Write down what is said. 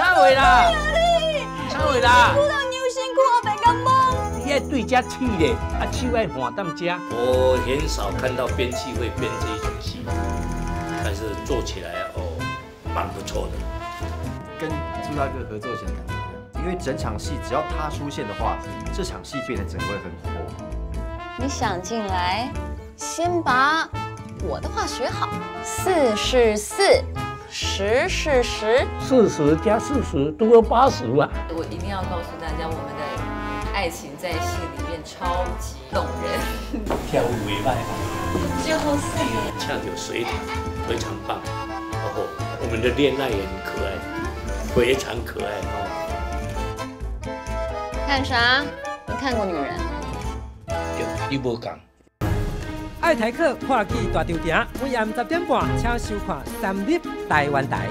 啥话啦？啥话啦？不到牛辛苦我白干懵。你爱对家气嘞，啊气爱换当家。我很少看到编戏会编这一种戏，但是做起来哦，蛮不错的。跟朱大哥合作起来感觉这样，因为整场戏只要他出现的话，这场戏变得整个很火。你想进来，先把我的话学好。四是四。 十是十，40加40都要80了。我一定要告诉大家，我们的爱情在戏里面超级动人。跳舞为爱吧，最后4个唱有水准，非常棒。哦，我们的恋爱也很可爱，非常可爱哦。看啥？没看过女人？对，你无讲。 爱台客看剧大场行，每晚10点半请收看3立台湾台。